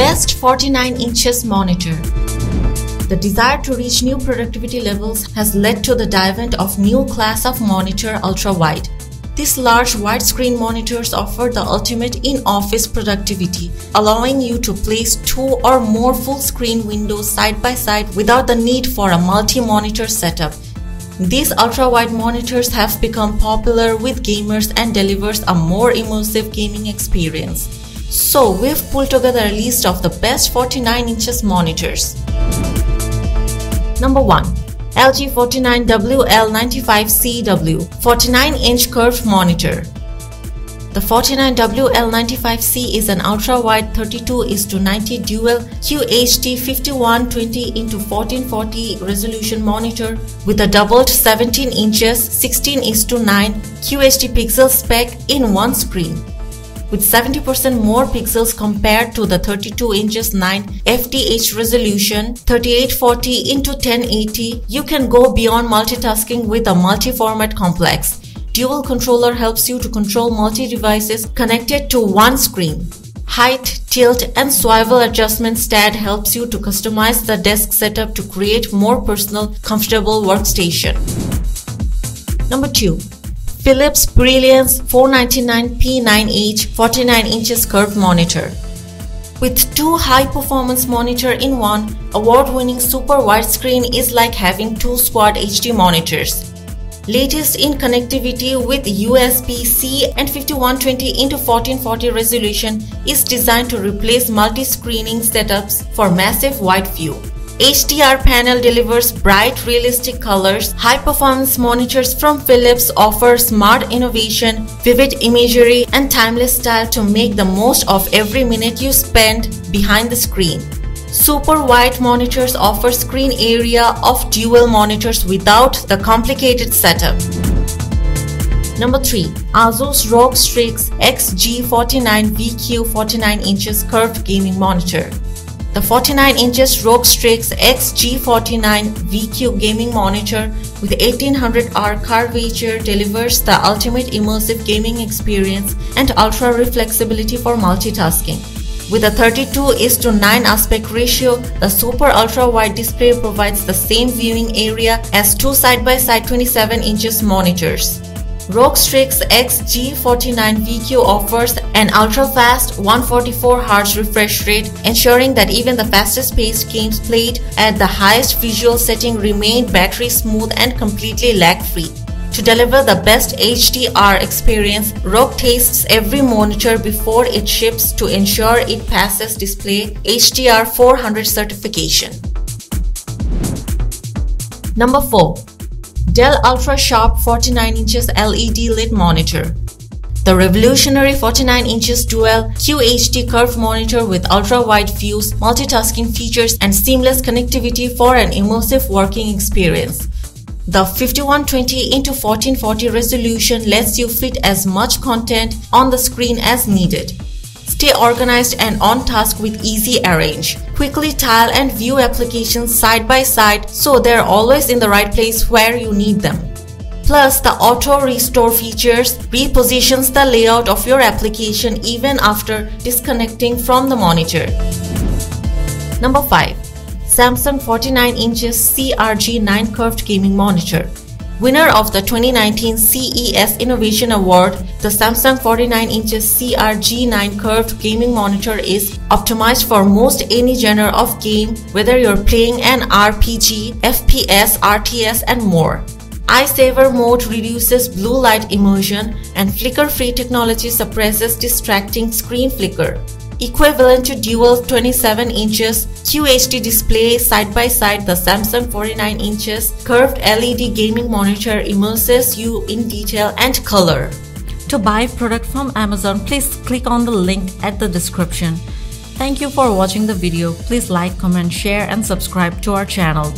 best 49 inches monitor. The desire to reach new productivity levels has led to the advent of new class of monitor, ultra wide. These large widescreen monitors offer the ultimate in-office productivity, allowing you to place two or more full-screen windows side by side without the need for a multi-monitor setup. These ultra-wide monitors have become popular with gamers and delivers a more immersive gaming experience. So we've pulled together a list of the best 49 inches monitors. Number 1. LG 49WL95CW 49-inch curved monitor. The 49WL95C is an ultra-wide 32:90 dual QHD 5120x1440 resolution monitor with a doubled 17 inches 16:9 QHD pixel spec in one screen, with 70% more pixels compared to the 32:9 FDH resolution 3840x1080, you can go beyond multitasking with a multi-format complex. Dual controller helps you to control multi-devices connected to one screen. Height, tilt, and swivel adjustment stat helps you to customize the desk setup to create more personal, comfortable workstation. Number 2. Philips Brilliance 499P9H 49 inches curved monitor. With two high-performance monitors in one, award-winning super widescreen is like having two quad HD monitors. Latest in connectivity with USB-C and 5120x1440 resolution is designed to replace multi-screening setups for massive wide view. HDR panel delivers bright, realistic colors. High-performance monitors from Philips offer smart innovation, vivid imagery, and timeless style to make the most of every minute you spend behind the screen. Super-wide monitors offer screen area of dual monitors without the complicated setup. Number 3. ASUS ROG Strix XG49VQ 49 inches curved gaming monitor. The 49 inches ROG Strix XG49VQ gaming monitor with 1800R curvature delivers the ultimate immersive gaming experience and ultra reflexibility for multitasking. With a 32:9 aspect ratio, the super ultra-wide display provides the same viewing area as two side-by-side 27 inches monitors. ROG Strix XG49VQ offers an ultra-fast 144Hz refresh rate, ensuring that even the fastest-paced games played at the highest visual setting remain battery-smooth and completely lag-free. To deliver the best HDR experience, ROG tests every monitor before it ships to ensure it passes display HDR 400 certification. Number 4. Dell Ultra Sharp 49 inches LED lit monitor. The revolutionary 49 inches dual QHD curved monitor with ultra-wide views, multitasking features, and seamless connectivity for an immersive working experience. The 5120x1440 resolution lets you fit as much content on the screen as needed. Stay organized and on task with easy arrange. Quickly tile and view applications side by side so they're always in the right place where you need them. Plus, the auto restore features repositions the layout of your application even after disconnecting from the monitor. Number 5. Samsung 49 inches CRG 9 curved gaming monitor. Winner of the 2019 CES Innovation Award, the Samsung 49 inches CRG 9 curved gaming monitor is optimized for most any genre of game, whether you're playing an RPG, FPS, RTS, and more. Eye saver mode reduces blue light immersion, and flicker-free technology suppresses distracting screen flicker. Equivalent to dual 27 inches QHD display side-by-side, the Samsung 49 inches curved LED gaming monitor immerses you in detail and color. To buy product from Amazon, please click on the link at the description. Thank you for watching the video. Please like, comment, share, and subscribe to our channel.